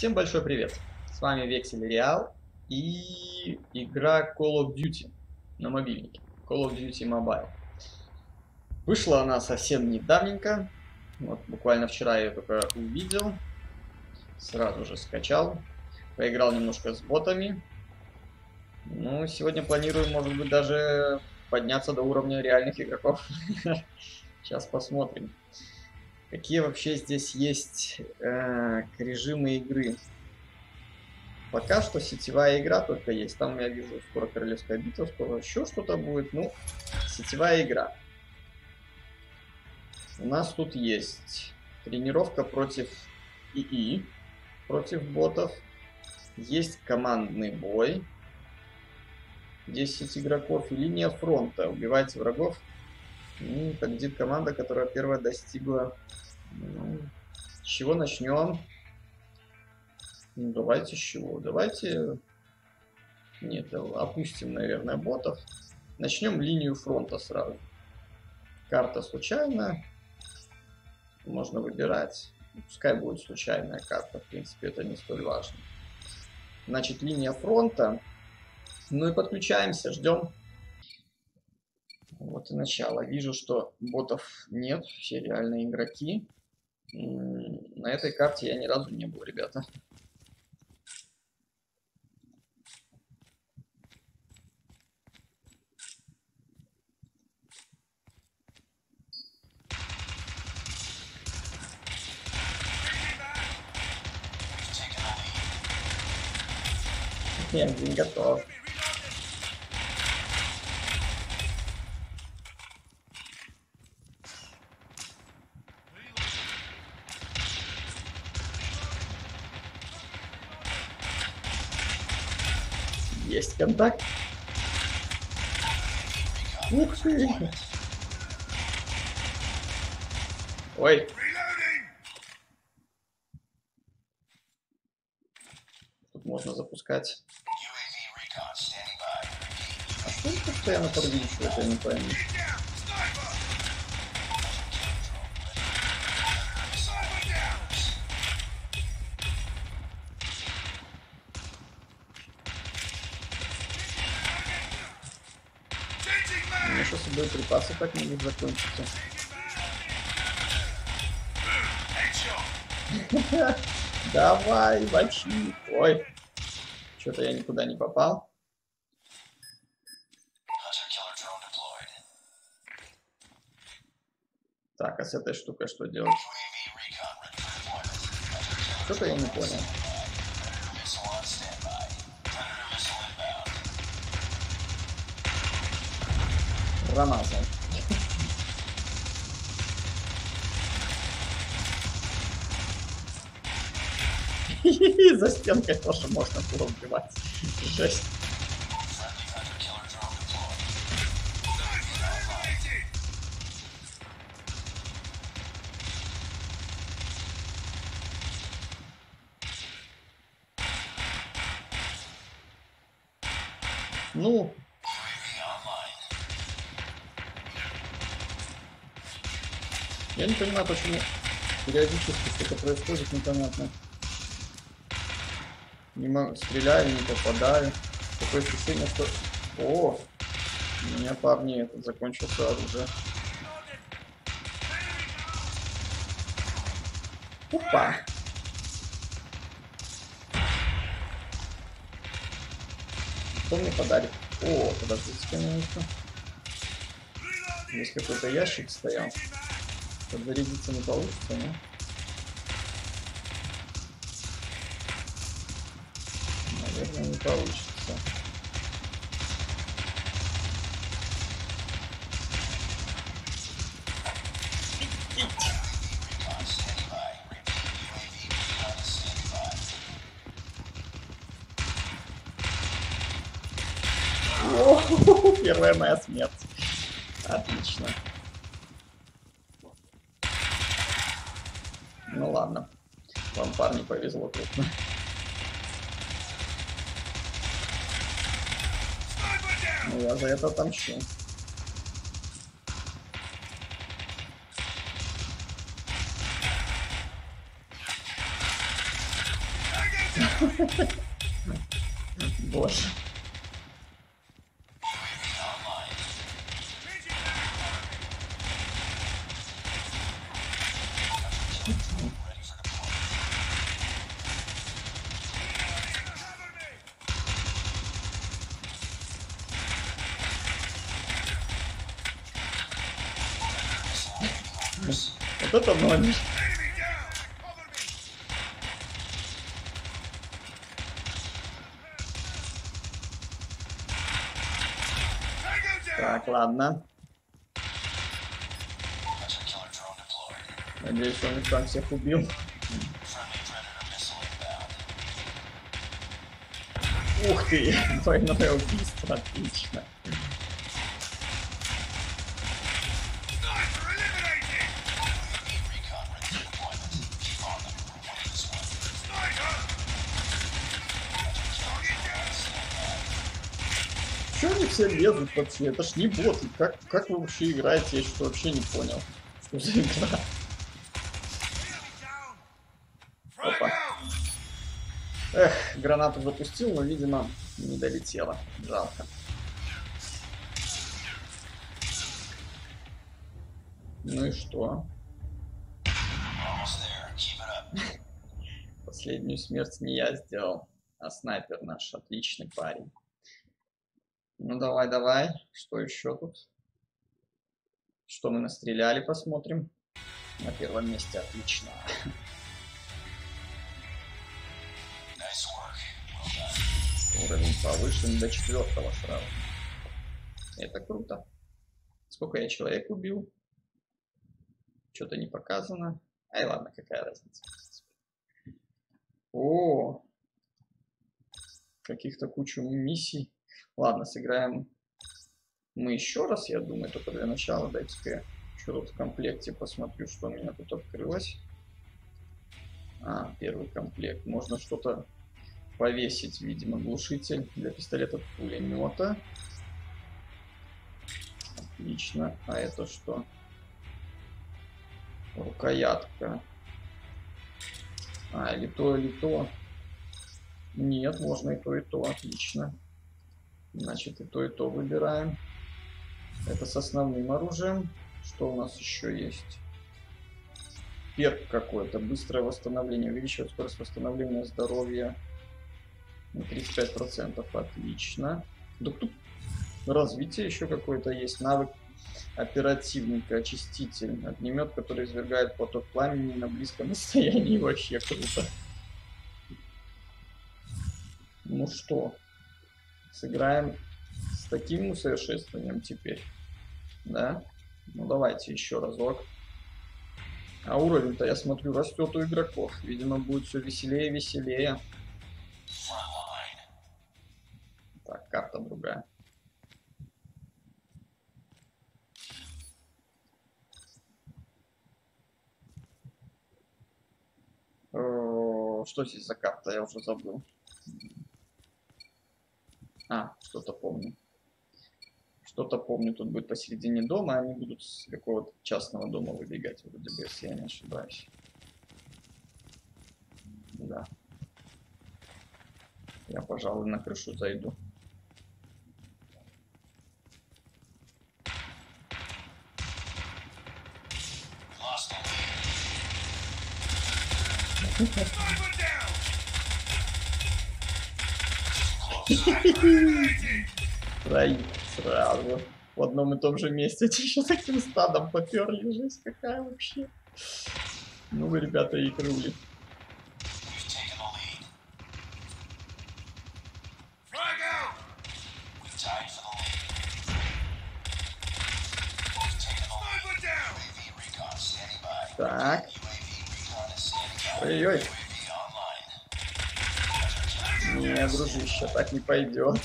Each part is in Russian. Всем большой привет! С вами Vexel Real и игра Call of Duty на мобильнике. Call of Duty Mobile. Вышла она совсем недавненько. Вот, буквально вчера я ее только увидел. Сразу же скачал. Поиграл немножко с ботами. Ну, сегодня планирую, может быть, даже подняться до уровня реальных игроков. Сейчас посмотрим. Какие вообще здесь есть режимы игры. Пока что сетевая игра только есть. Там я вижу, скоро Королевская битва, скоро еще что-то будет. Ну, сетевая игра. У нас тут есть тренировка против ИИ, против ботов. Есть командный бой. 10 игроков и линия фронта. Убивать врагов. Ну, победит команда, которая первая достигла. Ну, с чего начнем? Ну, давайте с чего? Давайте... Нет, опустим, наверное, ботов. Начнем линию фронта сразу. Карта случайная. Можно выбирать. Пускай будет случайная карта. В принципе, это не столь важно. Значит, линия фронта. Ну и подключаемся, ждем. Вот и начало. Вижу, что ботов нет, все реальные игроки. На этой карте я ни разу не был, ребята. Нет, не готов. Есть контакт. Ух ты! Ой! Тут можно запускать. А что это постоянно подвинчивает, я не пойму. Боеприпасы как-нибудь закончатся. Давай, мочи. Ой. Что-то я никуда не попал. Так, а с этой штукой что делать? Что-то я не понял. Промазал. За стенкой тоже можно было убивать. Жесть. Ну... Я не понимаю, почему периодически что-то происходит, непонятно. Не могу, стреляю, не попадаю. Такое ощущение, что... О! У меня, парни, это закончился оружие. Опа! Кто мне подарит? О, подождите-ка минуту. Здесь какой-то ящик стоял. Подзарядиться не получится, но... Наверное, не получится. О, первая моя смерть. Отлично. Ну ладно, вам, парни, повезло крупно. Ну я за это отомщу. Боже. Вот это номер. Так, ладно. Надеюсь, он их там всех убил. Ух ты, двойное убийство, отлично. Чего они все лезут вообще? Это ж не боты. Как вы вообще играете? Я что-то вообще не понял. Что за игра? Опа. Эх, гранату запустил, но, видимо, не долетела. Жалко. Ну и что? Последнюю смерть не я сделал, а снайпер наш. Отличный парень. Ну давай, давай. Что еще тут? Что мы настреляли, посмотрим. На первом месте, отлично. Уровень повышен до 4-го сразу. Это круто. Сколько я человек убил? Что-то не показано. Ай, ладно, какая разница. О, каких-то кучу миссий. Ладно, сыграем мы еще раз, я думаю, только для начала. Дайте-ка я еще в комплекте посмотрю, что у меня тут открылось. А, первый комплект. Можно что-то повесить, видимо, глушитель для пистолета-пулемета. Отлично. А это что? Рукоятка. А, или то, или то. Нет, можно и то, отлично. Значит, и то выбираем. Это с основным оружием. Что у нас еще есть? Перк какой-то. Быстрое восстановление. Увеличивает скорость восстановления здоровья на 35%. Отлично. Да тут развитие еще какое-то есть. Навык оперативника. Очиститель. Огнемет, который извергает поток пламени на близком расстоянии. Вообще круто. Ну что? Сыграем с таким усовершенствованием теперь, да? Ну давайте еще разок. А уровень-то, я смотрю, растет у игроков. Видимо, будет все веселее и веселее. Так, карта другая. Что здесь за карта? Я уже забыл. А, что-то помню. Что-то помню, тут будет посередине дома, они будут с какого-то частного дома выбегать, вроде бы, если я не ошибаюсь. Да. Я, пожалуй, на крышу зайду. Троих сразу. В одном и том же месте. Эти еще таким стадом поперли. Жесть какая вообще. Ну вы, ребята, и крыли. Так. Ой-ой. Не, дружище, так не пойдет.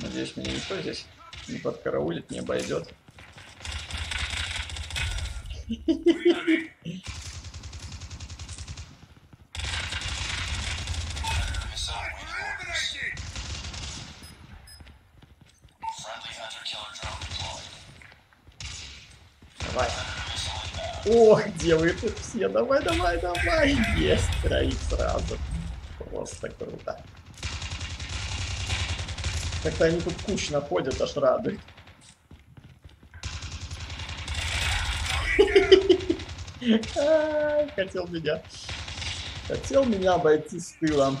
Надеюсь, меня никто здесь не подкараулит, не обойдет. Давай. Ох, делают их все. Давай, давай, давай. Есть, троих сразу. Просто круто. Как-то они тут кучно ходят, аж рады. Хотел меня обойти с тылом.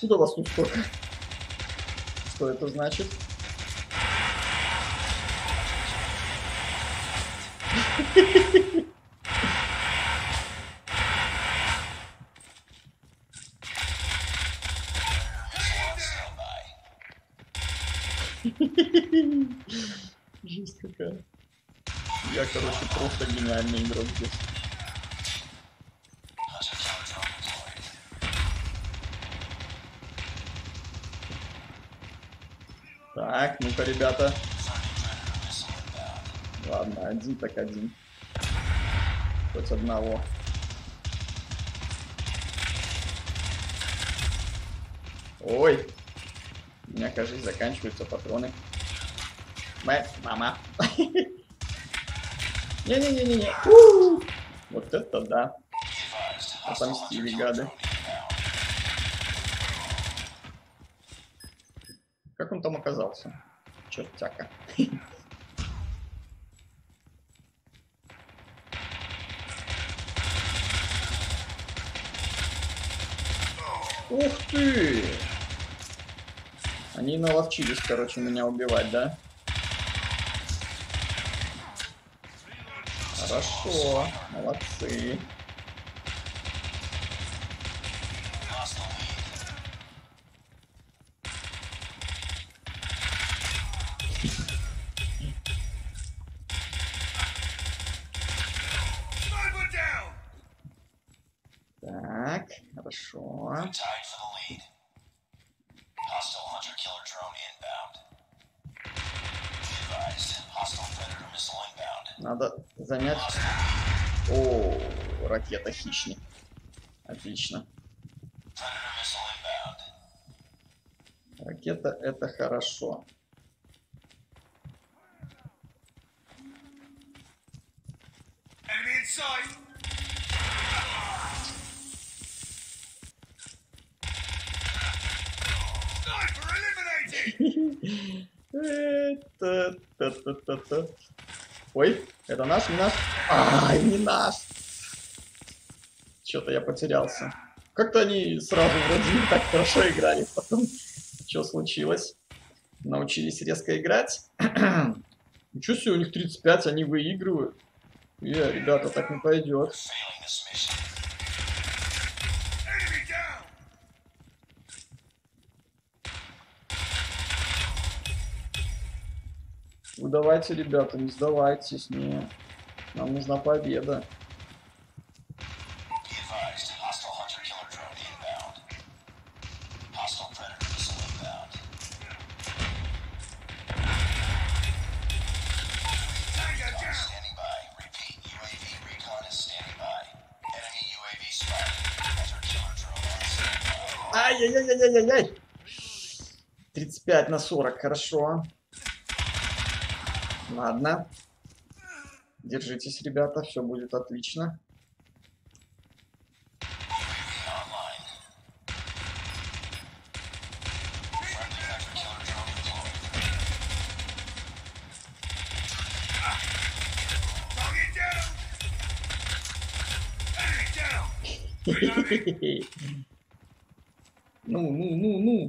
Куда вас тут столько? Что это значит? Жесть какая. Я, короче, просто гениальный игрок здесь. Так, ну-ка, ребята. Ладно, один так один. Хоть одного. Ой. У меня, кажется, заканчиваются патроны. Мама. Не-не-не-не-не. Вот это да. Отомстили, гады. Как он там оказался? Чертяка. Ух ты! Они наловчились, короче, меня убивать, да? Хорошо, молодцы. Так, хорошо. Надо занять... О, ракета-хищник. Отлично. Ракета — это хорошо. Ой, это наш, не наш. А, не наш. Что-то я потерялся. Как-то они сразу вроде так хорошо играли. Потом, что случилось? Научились резко играть. Ничего себе, у них 35, они выигрывают. Ребята, так не пойдет. Ну давайте, ребята, не сдавайтесь, не. Нам нужна победа. Ай-яй-яй-яй-яй-яй-яй! 35 на 40, хорошо. Ладно. Держитесь, ребята, все будет отлично. Ну.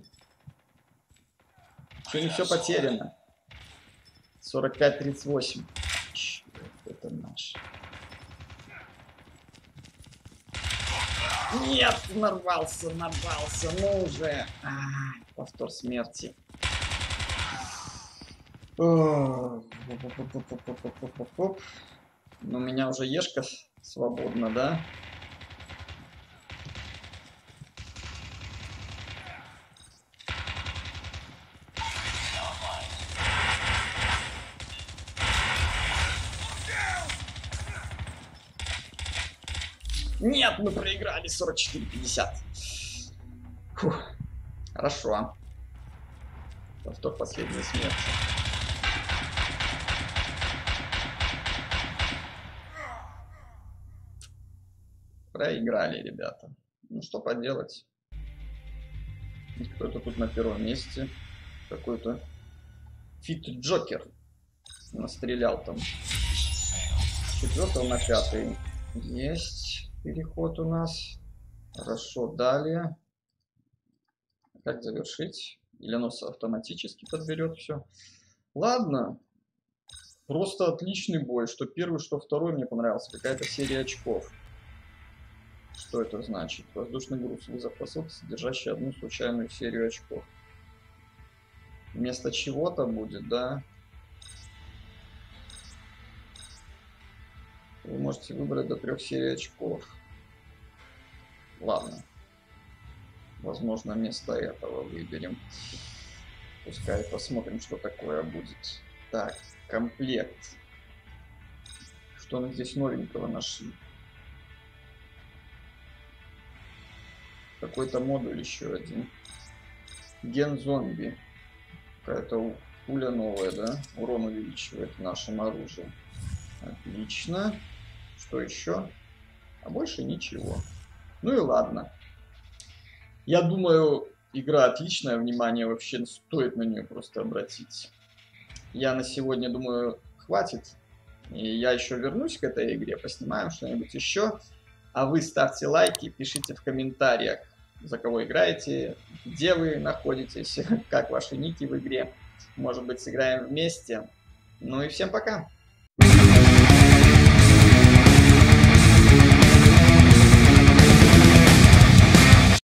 Что, не все потеряно. 45-38. Черт, это наш. Нет, нарвался, ну уже. Повтор смерти. Но у меня уже ешка свободна, да? Нет, мы проиграли 44-50. Хорошо. Повтор последней смерти. Проиграли, ребята. Ну что поделать? Кто-то тут на первом месте. Какой-то Фит Джокер настрелял там. С 4 на 5. Есть переход у нас. Хорошо, далее. Как завершить? Или оно автоматически подберет все? Ладно. Просто отличный бой. Что первый, что второй мне понравился. Какая-то серия очков. Что это значит? Воздушный груз, вызов посылки, содержащий одну случайную серию очков. Вместо чего-то будет, да? Вы можете выбрать до 3 серий очков. Ладно. Возможно, вместо этого выберем. Пускай посмотрим, что такое будет. Так, комплект. Что мы здесь новенького нашли? Какой-то модуль еще один. Ген зомби. Какая-то пуля новая, да? Урон увеличивает нашим оружием. Отлично. Что еще? А больше ничего. Ну и ладно. Я думаю, игра отличная. Внимание вообще стоит на нее просто обратить. Я на сегодня, думаю, хватит. И я еще вернусь к этой игре. Поснимаем что-нибудь еще. А вы ставьте лайки, пишите в комментариях, за кого играете, где вы находитесь, как ваши ники в игре. Может быть, сыграем вместе. Ну и всем пока!